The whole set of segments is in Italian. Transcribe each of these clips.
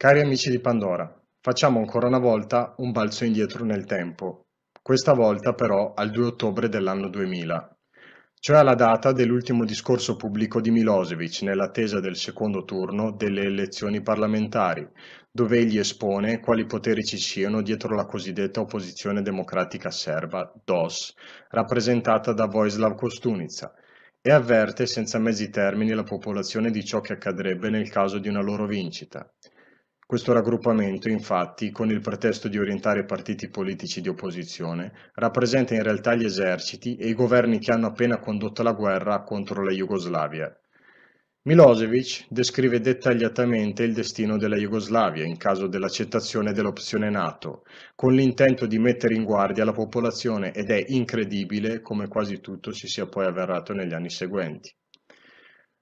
Cari amici di Pandora, facciamo ancora una volta un balzo indietro nel tempo, questa volta però al 2 ottobre dell'anno 2000, cioè alla data dell'ultimo discorso pubblico di Milošević nell'attesa del secondo turno delle elezioni parlamentari, dove egli espone quali poteri ci siano dietro la cosiddetta opposizione democratica serba, DOS, rappresentata da Vojislav Kostunica, e avverte senza mezzi termini la popolazione di ciò che accadrebbe nel caso di una loro vincita. Questo raggruppamento, infatti, con il pretesto di orientare i partiti politici di opposizione, rappresenta in realtà gli eserciti e i governi che hanno appena condotto la guerra contro la Jugoslavia. Milošević descrive dettagliatamente il destino della Jugoslavia in caso dell'accettazione dell'opzione NATO, con l'intento di mettere in guardia la popolazione, ed è incredibile come quasi tutto si sia poi avverato negli anni seguenti.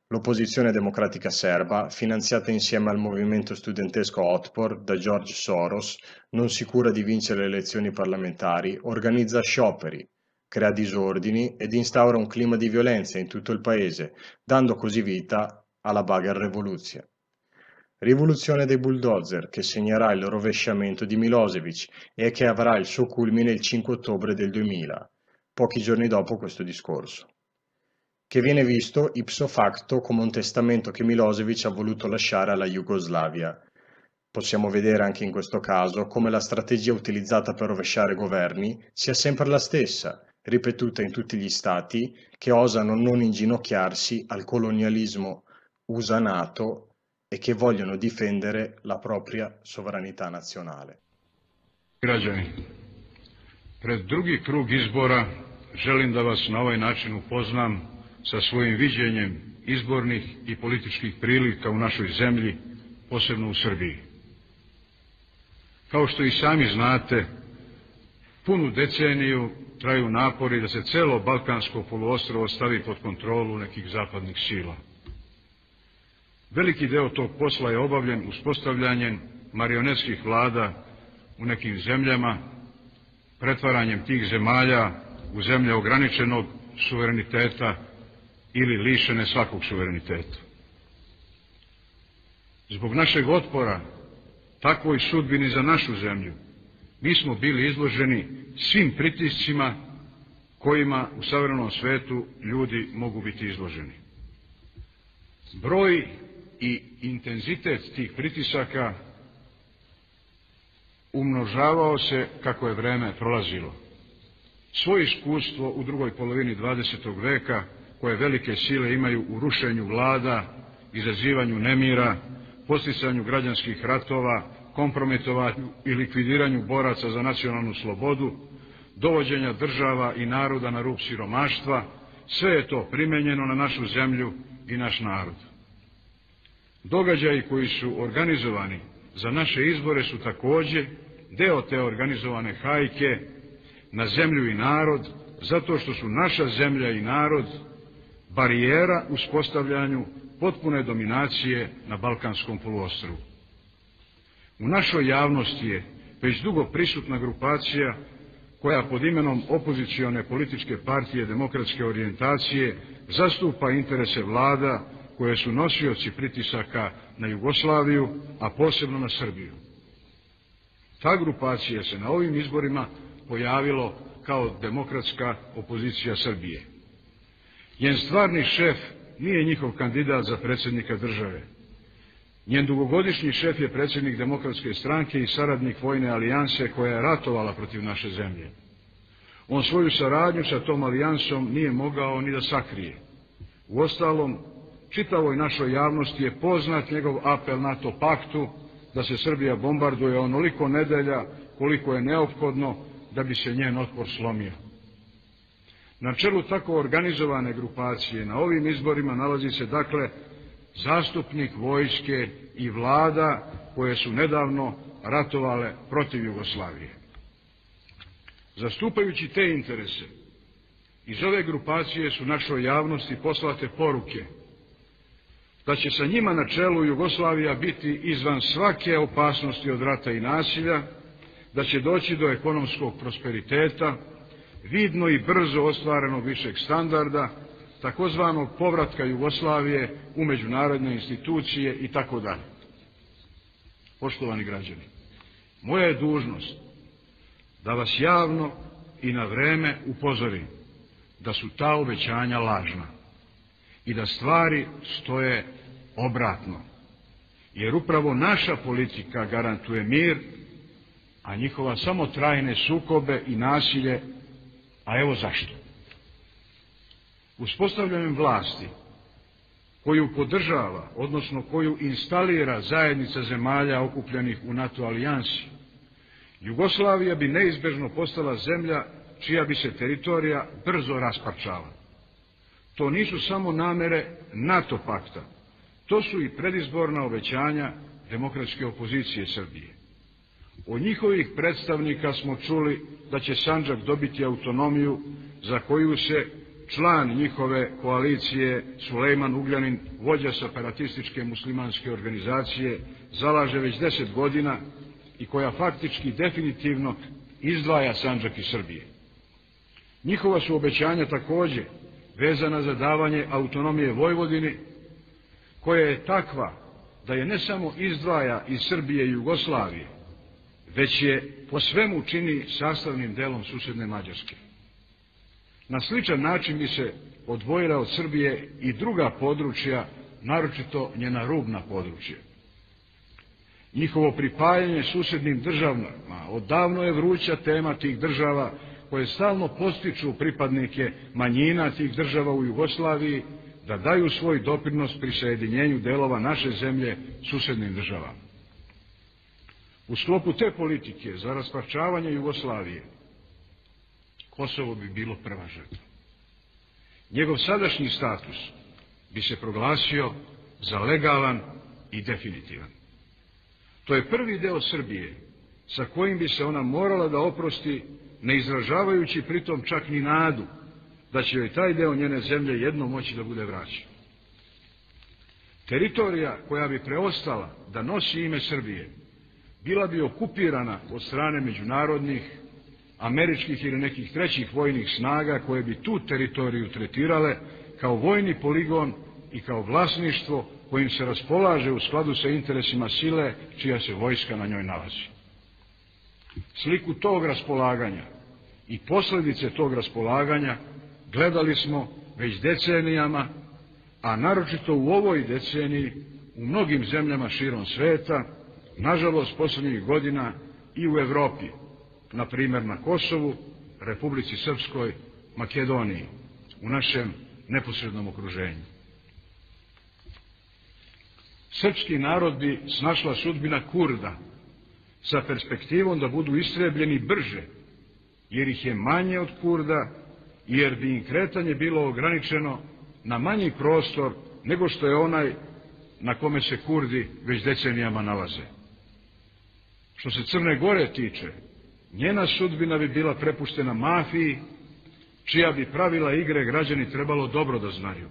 L'opposizione democratica serba, finanziata insieme al movimento studentesco Otpor da George Soros, non sicura di vincere le elezioni parlamentari, organizza scioperi, crea disordini ed instaura un clima di violenza in tutto il paese, dando così vita alla Bagher Revolution. Rivoluzione dei bulldozer che segnerà il rovesciamento di Milošević e che avrà il suo culmine il 5 ottobre del 2000, pochi giorni dopo questo discorso, che viene visto ipso facto come un testamento che Milošević ha voluto lasciare alla Jugoslavia. Possiamo vedere anche in questo caso come la strategia utilizzata per rovesciare governi sia sempre la stessa, ripetuta in tutti gli stati che osano non inginocchiarsi al colonialismo USA-NATO e che vogliono difendere la propria sovranità nazionale. Građani, pred drugi krug izbora želim da vas na ovaj način upoznam sa svojim viđenjem izbornih i političkih prilika u našoj zemlji, posebno u Srbiji. Kao što i sami znate, punu deceniju traju napori da se celo Balkansko poluostrvo stavi pod kontrolu nekih zapadnih sila. Veliki deo tog posla je obavljen uspostavljanjem marionetskih vlada u nekim zemljama, pretvaranjem tih zemalja u zemlje ograničenog suvereniteta ili lišene svakog suvereniteta. Zbog našeg otpora takvoj sudbini za našu zemlju mi smo bili izloženi svim pritiscima kojima u savremenom svetu ljudi mogu biti izloženi. Broj i intenzitet tih pritisaka umnožavao se kako je vreme prolazilo. Svoje iskustvo u drugoj polovini 20. veka koje velike sile imaju u rušenju vlada, izazivanju nemira, podsticanju građanskih ratova, kompromitovanju i likvidiranju boraca za nacionalnu slobodu, dovođenja država i naroda na rub siromaštva, sve je to primenjeno na našu zemlju i naš narod. Događaji koji su organizovani za naše izbore su takođe deo te organizovane hajke na zemlju i narod, zato što su naša zemlja i narod barijera u spostavljanju potpune dominacije na Balkanskom poluostrvu. U našoj javnosti je već dugo prisutna grupacija koja pod imenom opozicione političke partije demokratske orijentacije zastupa interese vlada koje su nosioci pritisaka na Jugoslaviju, a posebno na Srbiju. Ta grupacija se na ovim izborima pojavilo kao demokratska opozicija Srbije. Njen stvarni šef nije njihov kandidat za predsjednika države. Njen dugogodišnji šef je predsjednik Demokratske stranke i saradnik Vojne alijanse koja je ratovala protiv naše zemlje. On svoju saradnju sa tom alijansom nije mogao ni da sakrije. Uostalom, čitavoj našoj javnosti je poznat njegov apel NATO paktu da se Srbija bombarduje onoliko nedelja koliko je neophodno da bi se njen otpor slomio. Na čelu tako organizovane grupacije na ovim izborima nalazi se dakle zastupnik vojske i vlada koje su nedavno ratovale protiv Jugoslavije. Zastupajući te interese, iz ove grupacije su našoj javnosti poslate poruke da će sa njima na čelu Jugoslavija biti izvan svake opasnosti od rata i nasilja, da će doći do ekonomskog prosperiteta, vidno i brzo ostvarenog višeg standarda, takozvanog povratka Jugoslavije u međunarodne institucije itd. Poštovani građani, moja je dužnost da vas javno i na vreme upozorim da su ta obećanja lažna i da stvari stoje obratno, jer upravo naša politika garantuje mir, a njihova samo trajne sukobe i nasilje, a evo zašto. Uspostavljanjem vlasti koju podržava, odnosno koju instalira zajednica zemalja okupljenih u NATO alijansi, Jugoslavija bi neizbežno postala zemlja čija bi se teritorija brzo rasparčala. To nisu samo namere NATO pakta, to su i predizborna obećanja demokratske opozicije Srbije. Od njihovih predstavnika smo čuli da će Sanđak dobiti autonomiju za koju se član njihove koalicije Sulejman Ugljanin, vođa separatističke muslimanske organizacije, zalaže već 10 godina i koja faktički definitivno izdvaja Sanđak iz Srbije. Njihova su obećanja također vezana za davanje autonomije Vojvodini, koja je takva da je ne samo izdvaja iz Srbije i Jugoslavije, već je po svemu čini sastavnim delom susedne Mađarske. Na sličan način bi se odvojila od Srbije i druga područja, naročito njena rubna područja. Njihovo pripajanje susednim državama odavno je vruća tema tih država koje stalno podstiču pripadnike manjina tih država u Jugoslaviji da daju svoj doprinos pri sajedinjenju delova naše zemlje susednim državama. U sklopu te politike za rasparčavanje Jugoslavije Kosovo bi bilo prva žrtva. Njegov sadašnji status bi se proglasio za legalan i definitivan. To je prvi deo Srbije sa kojim bi se ona morala da oprosti, ne izražavajući pritom čak ni nadu da će joj taj deo njene zemlje jednom moći da bude vraćen. Teritorija koja bi preostala da nosi ime Srbije bila bi okupirana od strane međunarodnih, američkih ili nekih trećih vojnih snaga koje bi tu teritoriju tretirale kao vojni poligon i kao vlasništvo kojim se raspolaže u skladu sa interesima sile čija se vojska na njoj nalazi. Sliku tog raspolaganja i posljedice tog raspolaganja gledali smo već decenijama, a naročito u ovoj deceniji u mnogim zemljama širom sveta, nažalost posljednjih godina i u Evropi, na primjer na Kosovu, Republici Srpskoj, Makedoniji, u našem neposrednom okruženju. Srpski narod bi snašla sudbina Kurda sa perspektivom da budu istrebljeni brže, jer ih je manje od Kurda, jer bi im kretanje bilo ograničeno na manji prostor nego što je onaj na kome se Kurdi već decenijama nalaze. Što se Crne Gore tiče, njena sudbina bi bila prepuštena mafiji, čija bi pravila igre građani trebalo dobro da znaju.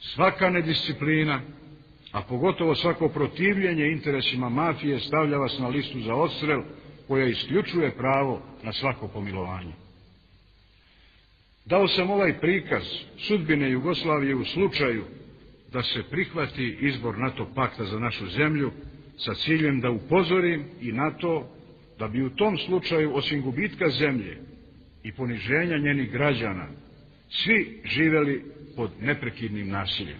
Svaka nedisciplina, a pogotovo svako protivljenje interesima mafije stavlja vas na listu za odstrel koja isključuje pravo na svako pomilovanje. Dao sam ovaj prikaz sudbine Jugoslavije u slučaju da se prihvati izbor NATO pakta za našu zemlju sa ciljem da upozorim i na to da bi u tom slučaju, osim gubitka zemlje i poniženja njenih građana, svi živjeli pod neprekidnim nasiljem.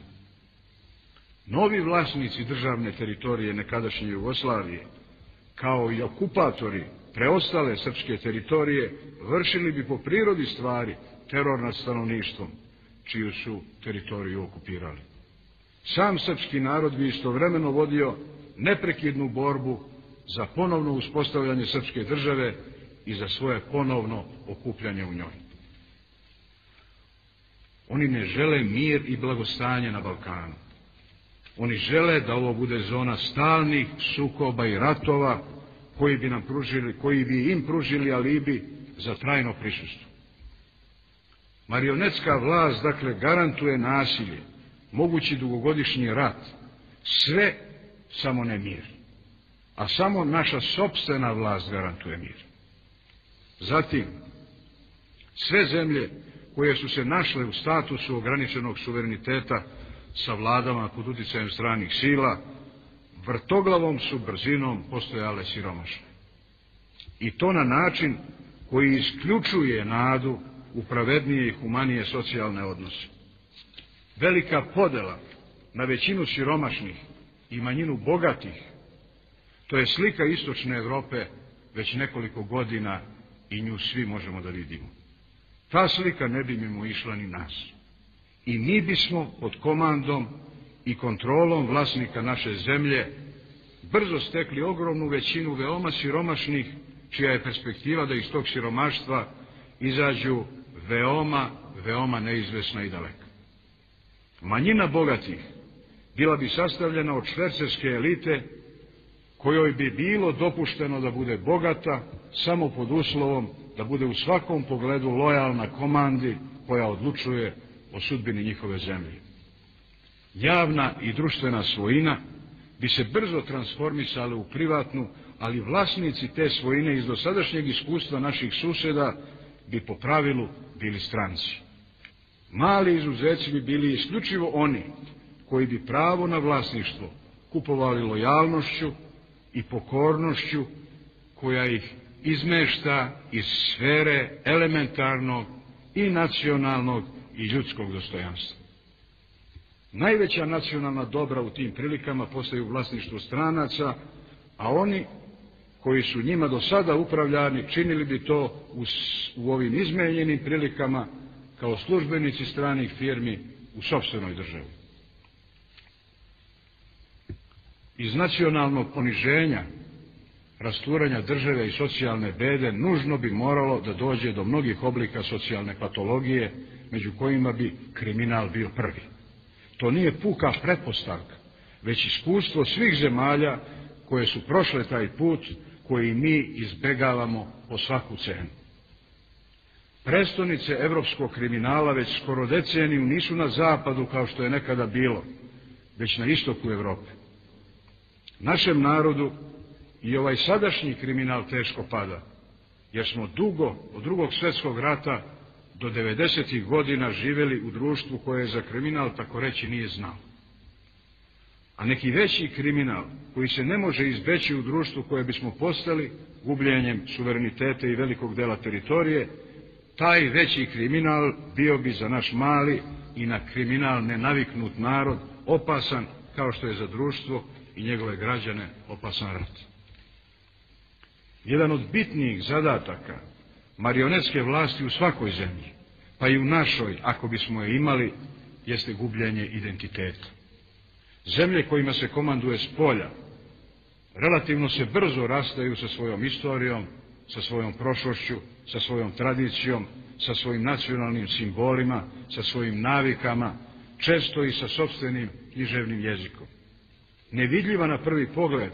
Novi vlasnici državne teritorije nekadašnje Jugoslavije, kao i okupatori preostale srpske teritorije, vršili bi po prirodi stvari teror nad stanovništvom, čiju su teritoriju okupirali. Sam srpski narod bi istovremeno vodio neprekidnu borbu za ponovno uspostavljanje srpske države i za svoje ponovno okupljanje u njoj. Oni ne žele mir i blagostanje na Balkanu. Oni žele da ovo bude zona stalnih sukoba i ratova koji bi im pružili alibi za trajno prisustvo. Marionetska vlast, dakle, garantuje nasilje, mogući dugogodišnji rat, sve samo ne mir. A samo naša sopstvena vlast garantuje mir. Zatim, sve zemlje koje su se našle u statusu ograničenog suvereniteta sa vladama pod uticajem stranih sila, vrtoglavom su brzinom postojale siromašne. I to na način koji isključuje nadu u pravednije i humanije socijalne odnose. Velika podela na većinu siromašnih i manjinu bogatih, to je slika istočne Evrope već nekoliko godina i nju svi možemo da vidimo. Ta slika ne bi mimo išla ni nas. I mi bismo pod komandom i kontrolom vlasnika naše zemlje brzo stekli ogromnu većinu veoma siromašnih, čija je perspektiva da iz tog siromaštva izađu veoma, veoma neizvesna i daleka. Manjina bogatih bila bi sastavljena od švercerske elite, kojoj bi bilo dopušteno da bude bogata samo pod uslovom da bude u svakom pogledu lojalna komandi koja odlučuje o sudbini njihove zemlje. Javna i društvena svojina bi se brzo transformisale u privatnu, ali vlasnici te svojine iz dosadašnjeg iskustva naših suseda bi po pravilu bili stranci. Mali izuzeci bi bili isključivo oni koji bi pravo na vlasništvo kupovali lojalnošću i pokornošću koja ih izmešta iz sfere elementarnog i nacionalnog i ljudskog dostojanstva. Najveća nacionalna dobra u tim prilikama postaju vlasništvo stranaca, a oni koji su njima do sada upravljani činili bi to u ovim izmenjenim prilikama kao službenici stranih firmi u sopstvenoj državi. Iz nacionalnog poniženja, rasturanja države i socijalne bede nužno bi moralo da dođe do mnogih oblika socijalne patologije, među kojima bi kriminal bio prvi. To nije puka pretpostavka, već iskustvo svih zemalja koje su prošle taj put koji mi izbegavamo po svaku cenu. Prestonice evropskog kriminala već skoro deceniju nisu na zapadu kao što je nekada bilo, već na istoku Evrope. Našem narodu i ovaj sadašnji kriminal teško pada, jer smo dugo od Drugog svjetskog rata do 90-ih godina živjeli u društvu koje za kriminal tako reći nije znao. A neki veći kriminal koji se ne može izbeći u društvu koje bismo postali gubljenjem suvereniteta i velikog dela teritorije, taj veći kriminal bio bi za naš mali i na kriminal nenaviknut narod opasan kao što je za društvo i njegove građane opasan rat. Jedan od bitnijih zadataka marionetske vlasti u svakoj zemlji, pa i u našoj, ako bismo je imali, jeste gubljenje identiteta. Zemlje kojima se komanduje s polja relativno se brzo rastaju sa svojom istorijom, sa svojom prošlošću, sa svojom tradicijom, sa svojim nacionalnim simbolima, sa svojim navikama, često i sa sopstvenim književnim jezikom. Nevidljiva na prvi pogled,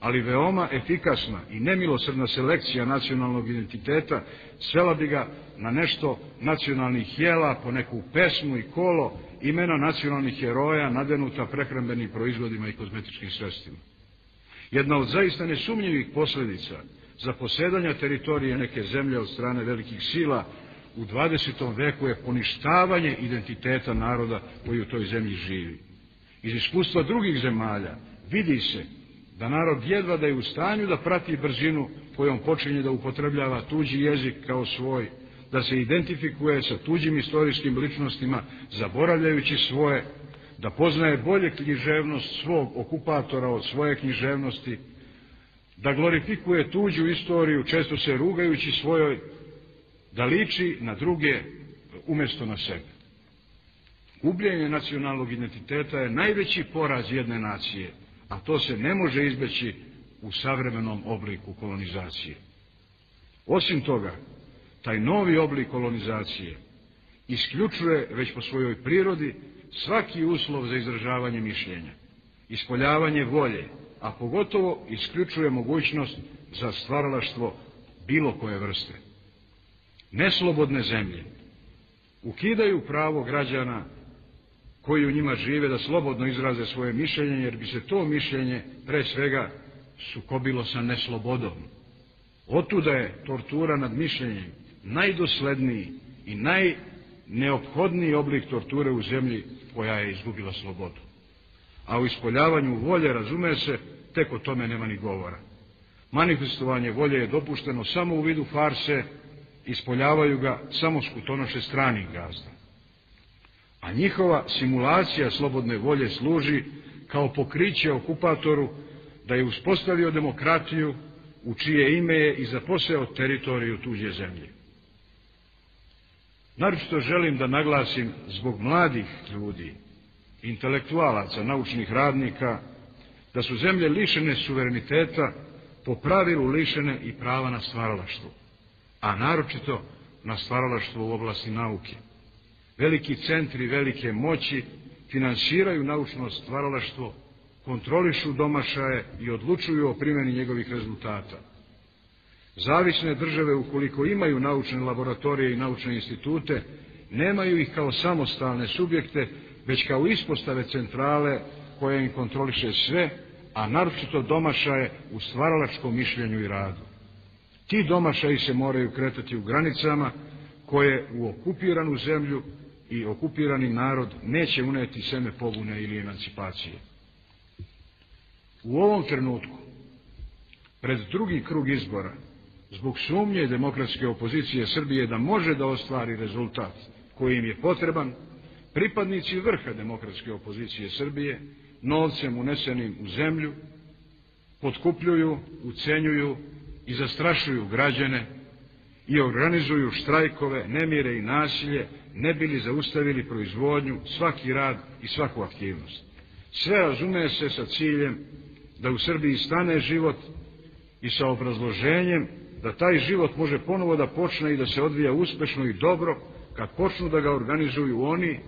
ali veoma efikasna i nemilosrdna selekcija nacionalnog identiteta svela bi ga na nešto nacionalnih jela, po neku pesmu i kolo, imena nacionalnih heroja nadenuta prehrambenim proizvodima i kozmetičkim sredstvima. Jedna od zaista nesumnjivih posljedica zaposedanja teritorije neke zemlje od strane velikih sila u 20. veku je poništavanje identiteta naroda koji u toj zemlji živi. Iz iskustva drugih zemalja vidi se da narod jedva da je u stanju da prati brzinu kojom počinje da upotrebljava tuđi jezik kao svoj, da se identifikuje sa tuđim istorijskim ličnostima, zaboravljajući svoje, da poznaje bolje književnost svog okupatora od svoje književnosti, da glorifikuje tuđu istoriju, često se rugajući svojoj, da liči na druge umjesto na sebe. Gubljenje nacionalnog identiteta je najveći poraz jedne nacije, a to se ne može izbeći u savremenom obliku kolonizacije. Osim toga, taj novi oblik kolonizacije isključuje već po svojoj prirodi svaki uslov za izražavanje mišljenja, ispoljavanje volje, a pogotovo isključuje mogućnost za stvaralaštvo bilo koje vrste. Neslobodne zemlje ukidaju pravo građana koji u njima žive da slobodno izraze svoje mišljenje, jer bi se to mišljenje pre svega sukobilo sa neslobodom. Otuda je tortura nad mišljenjem najdosledniji i najneophodniji oblik torture u zemlji koja je izgubila slobodu. A u ispoljavanju volje razume se tek o tome nema ni govora. Manifestovanje volje je dopušteno samo u vidu farse, ispoljavaju ga samo skutonoše stranih gazda. A njihova simulacija slobodne volje služi kao pokriće okupatoru da je uspostavio demokratiju u čije ime je i zaposeo teritoriju tuđe zemlje. Naročito želim da naglasim zbog mladih ljudi, intelektualaca, naučnih radnika, da su zemlje lišene suvereniteta po pravilu lišene i prava na stvaralaštvo, a naročito na stvaralaštvo u oblasti nauke. Veliki centri velike moći finansiraju naučno stvaralaštvo, kontrolišu domašaje i odlučuju o primjeni njegovih rezultata. Zavisne države, ukoliko imaju naučne laboratorije i naučne institute, nemaju ih kao samostalne subjekte, već kao ispostave centrale koja im kontroliše sve, a naročito domašaje u stvaralačkom mišljenju i radu. Ti domašaji se moraju kretati u granicama koje u okupiranu zemlju i okupirani narod neće uneti seme pobune ili emancipacije. U ovom trenutku, pred drugi krug izbora, zbog sumnje demokratske opozicije Srbije da može da ostvari rezultat koji im je potreban, pripadnici vrha demokratske opozicije Srbije novcem unesenim u zemlju potkupljuju, ucenjuju i zastrašuju građane i organizuju štrajkove, nemire i nasilje, ne bili zaustavili proizvodnju, svaki rad i svaku aktivnost. Sve razume se sa ciljem da u Srbiji stane život i sa obrazloženjem da taj život može ponovo da počne i da se odvija uspešno i dobro kad počnu da ga organizuju oni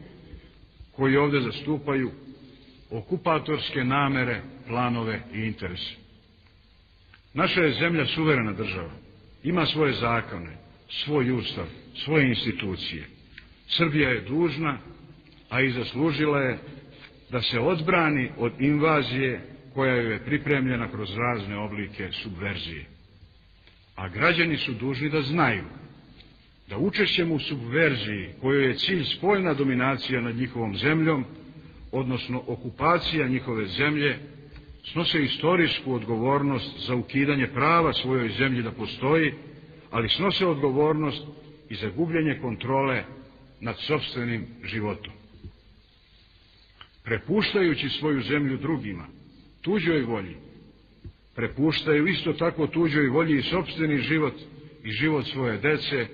koji ovde zastupaju okupatorske namere, planove i interese. Naša je zemlja suverena država. Ima svoje zakone, svoj ustav, svoje institucije. Srbija je dužna, a i zaslužila je da se odbrani od invazije koja joj je pripremljena kroz razne oblike subverzije. A građani su dužni da znaju da učešćem u subverziji kojoj je cilj spoljna dominacija nad njihovom zemljom, odnosno okupacija njihove zemlje, snose istorijsku odgovornost za ukidanje prava svojoj zemlji da postoji, ali snose odgovornost i za gubljenje kontrole nad sopstvenim životom. Prepuštajući svoju zemlju drugima, tuđoj volji, prepuštaju isto tako tuđoj volji i sopstveni život i život svoje dece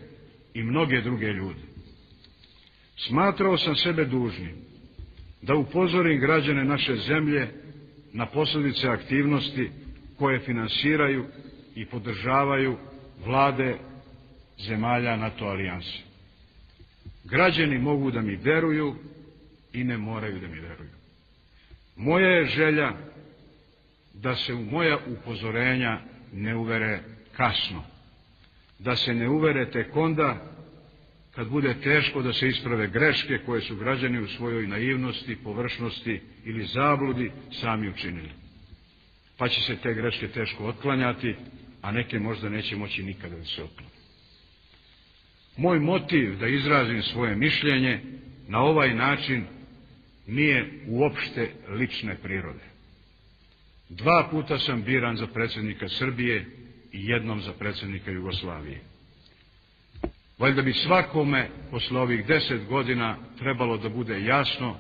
i mnoge druge ljude. Smatrao sam sebe dužnim da upozorim građane naše zemlje na posljedice aktivnosti koje finansiraju i podržavaju vlade zemalja NATO alijanse. Građani mogu da mi veruju i ne moraju da mi veruju. Moja je želja da se u moja upozorenja ne uvere kasno, da se ne uvere tek onda kad bude teško da se isprave greške koje su građani u svojoj naivnosti, površnosti ili zabludi sami učinili. Pa će se te greške teško otklanjati, a neke možda neće moći nikada da se otklone. Moj motiv da izrazim svoje mišljenje na ovaj način nije uopšte lične prirode. 2 puta sam biran za predsjednika Srbije i jednom za predsjednika Jugoslavije. Valjda bi svakome posle ovih 10 godina trebalo da bude jasno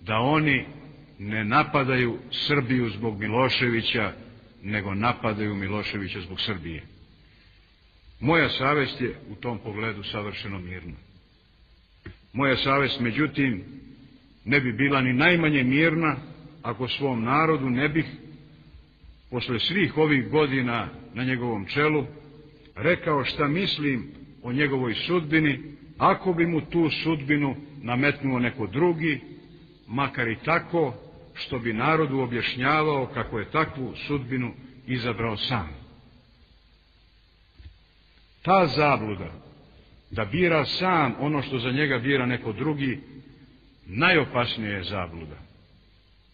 da oni ne napadaju Srbiju zbog Miloševića, nego napadaju Miloševića zbog Srbije. Moja savest je u tom pogledu savršeno mirna. Moja savest, međutim, ne bi bila ni najmanje mirna ako svom narodu ne bih posle svih ovih godina na njegovom čelu rekao šta mislim o njegovoj sudbini, ako bi mu tu sudbinu nametnuo neko drugi, makar i tako što bi narodu objašnjavao kako je takvu sudbinu izabrao sam. Ta zabluda da bira sam ono što za njega bira neko drugi, najopasnija je zabluda.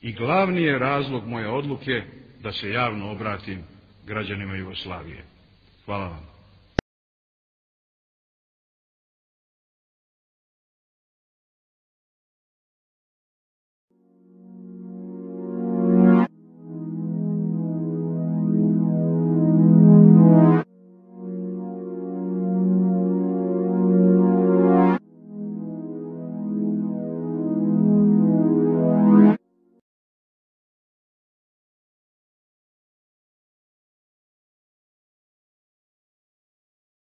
I glavni je razlog moje odluke da se javno obratim građanima Jugoslavije. Hvala vam.